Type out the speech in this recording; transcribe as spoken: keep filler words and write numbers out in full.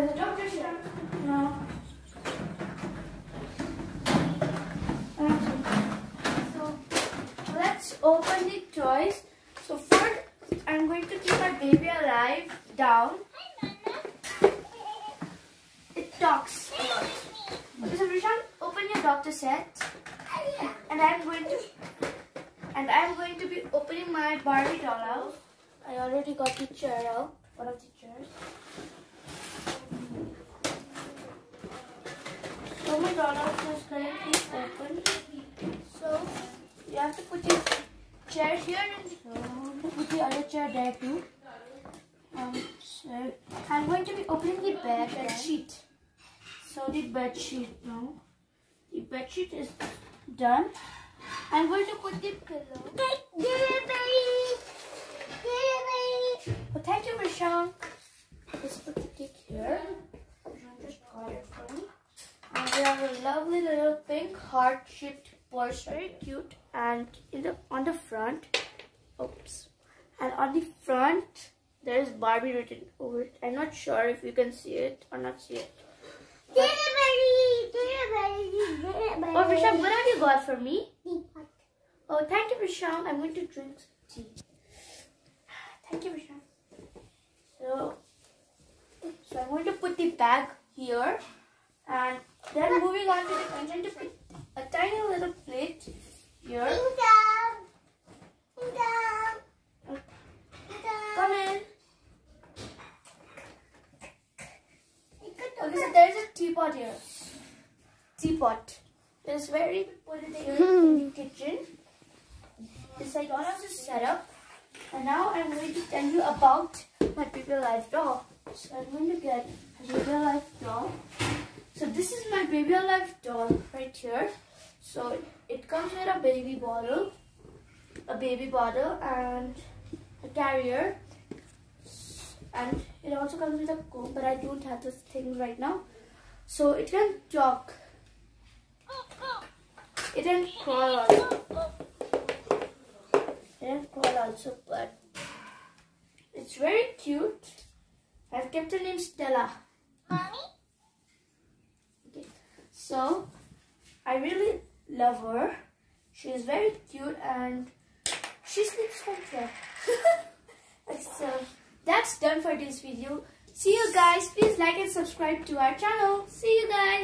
There's a doctor here. No. So let's open the toys. So first, I'm going to keep my baby alive down. It talks a lot. Okay, so Risham, open your doctor set. And I'm going to and I'm going to be opening my Barbie doll out. I already got the chair out. One of the chairs. So my doll out is currently open. So you have to put your chair here and so put the other chair there too. Um, so I'm going to be opening the bed, bed sheet. So the bed sheet now. The bed sheet is done. I'm going to put the pillow. Oh, thank you, Risham. Let's put the cake here. Risham just got it for me. And we have a lovely little pink heart-shaped purse, very cute. And in the on the front, oops. And on the front, there is Barbie written over it. I'm not sure if you can see it or not see it. But oh, Risham, what have you got for me? Oh, thank you, Risham. I'm going to drink some tea. Thank you, Risham. So, so I'm going to put the bag here. And then moving on to the, I'm going to put a tiny little plate here. Come in. Okay, so there's a teapot here. Teapot. It's very political in the kitchen. It's like all of this setup. And now I'm going to tell you about my Baby Alive doll. So I'm going to get a Baby Alive doll. So this is my Baby Alive doll right here. So it comes with a baby bottle, a baby bottle and a carrier. And it also comes with a comb, but I don't have this thing right now. So it can talk. It can crawl also. It can crawl also, but it's very cute. I've kept her name Stella. Mommy? Okay. So I really love her. She is very cute and she sleeps right there. So that's done for this video. See you guys. Please like and subscribe to our channel. See you guys.